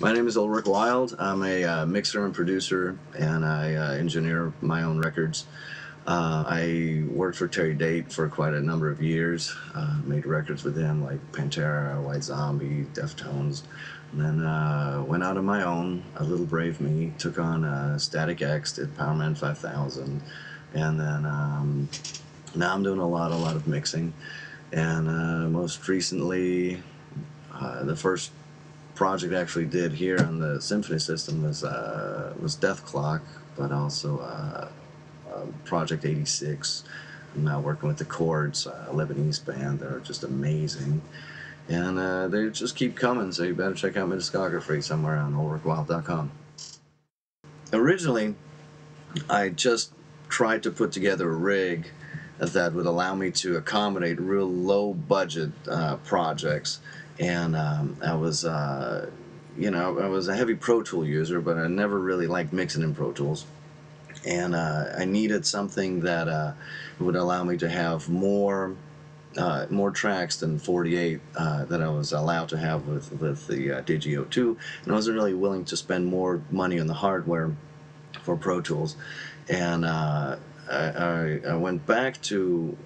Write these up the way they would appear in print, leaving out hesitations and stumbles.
My name is Ulrich Wild. I'm a mixer and producer, and I engineer my own records. I worked for Terry Date for quite a number of years, made records with him like Pantera, White Zombie, Deftones, and then went out on my own, a little brave me, took on Static X, did Power Man 5000, and then now I'm doing a lot of mixing. And most recently, the first project I actually did here on the Symphony system was Dethklok, but also Project 86. I'm now working with the Chords, a Lebanese band. They're just amazing, and they just keep coming, so you better check out my discography somewhere on ulrichwild.com. Originally, I just tried to put together a rig that would allow me to accommodate real low budget projects, and I was I was a heavy Pro Tool user, but I never really liked mixing in Pro Tools. And I needed something that would allow me to have more tracks than 48 that I was allowed to have with the Digio 2. And I wasn't really willing to spend more money on the hardware for Pro Tools. And I went back to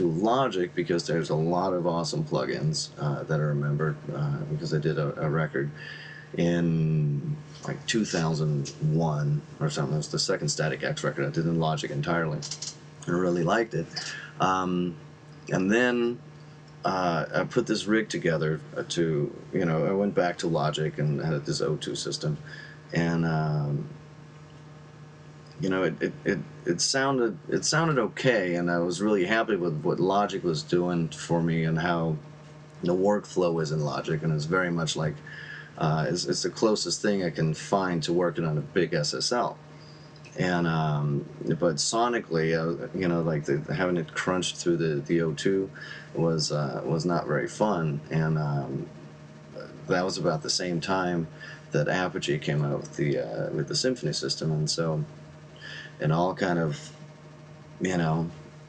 Logic because there's a lot of awesome plugins that I remembered because I did a record in like 2001 or something. It was the second Static X record I did in Logic entirely. I really liked it. And then I put this rig together to, I went back to Logic and had this O2 system, and it sounded okay, and I was really happy with what Logic was doing for me and how the workflow is in Logic, and it's very much like it's the closest thing I can find to working on a big SSL. And but sonically, having it crunched through the O2 was not very fun. And that was about the same time that Apogee came out with the Symphony system, and so it all kind of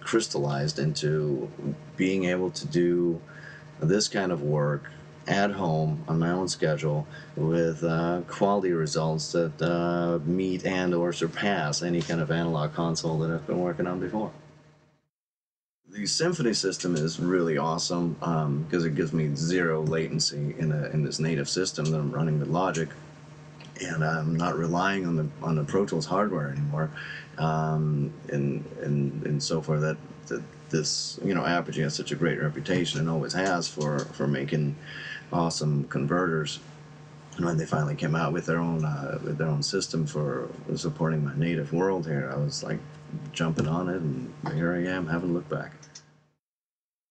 crystallized into being able to do this kind of work at home on my own schedule with quality results that meet and or surpass any kind of analog console that I've been working on before. The Symphony system is really awesome because it gives me zero latency in this native system that I'm running with Logic, and I'm not relying on the Pro Tools hardware anymore, and so far that this Apogee has such a great reputation and always has for making awesome converters. And when they finally came out with their own system for supporting my native world here, I was like jumping on it, and here I am, haven't looked back.